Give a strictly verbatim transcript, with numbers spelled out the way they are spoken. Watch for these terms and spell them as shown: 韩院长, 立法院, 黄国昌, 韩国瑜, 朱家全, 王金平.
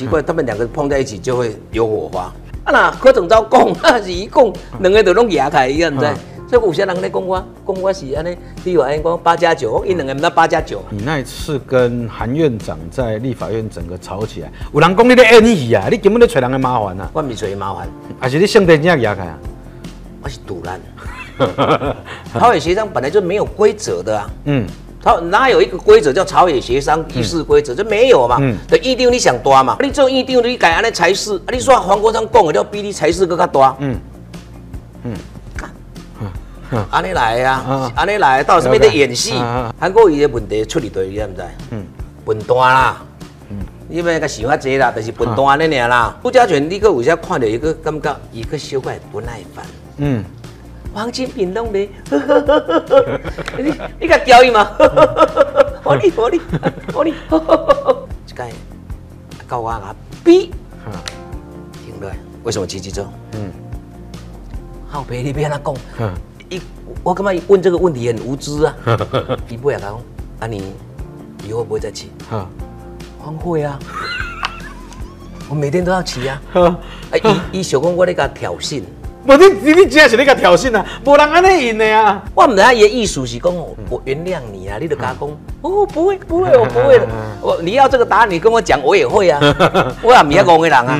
奇怪，他们两个碰在一起就会有火花。啊那柯总召讲，那是一讲，两个都拢牙开一样，对。所以有些人咧讲我，讲我是安尼，比如安尼讲八加九，因两个唔得八加九。你那一次跟韩院长在立法院整个吵起来，有人讲你咧演戏啊，你根本咧找人个麻烦啊。我唔是找麻烦，还是你性地真牙开啊？我是突然。朝野协商本来就没有规则的啊。嗯。 他哪有一个规则叫朝野协商议事规则？这没有嘛？的议定你想大嘛？你做议定你改安尼裁示，你说黄国昌讲的叫比你裁示更加大。嗯嗯，安尼来啊，安尼来，到什么在演戏？韩国瑜的问题出哩多，你知唔知？嗯，笨蛋啦，嗯，你咪个想法济啦，就是笨蛋安尼尔啦。朱家全，你个为啥看到一个感觉，一个小怪不耐烦？嗯。 王金平拢袂，你你甲钓伊嘛？我哩我哩我哩，这个高压啊逼，停落来。为什么急急走？嗯，好白你别跟他讲。嗯，一我感觉问这个问题很无知啊。你不要讲，啊你以后不会再骑？啊，会啊，我每天都要骑啊。哎，伊伊想讲我咧甲挑衅。 无你你真是咧甲挑衅啊！无人安尼用的啊！我唔知啊，伊的意思是讲我原谅你啊，你就甲我讲，哦不会不会，我不会的。我你要这个答案，你跟我讲，我也会啊。我也唔是戆的人啊。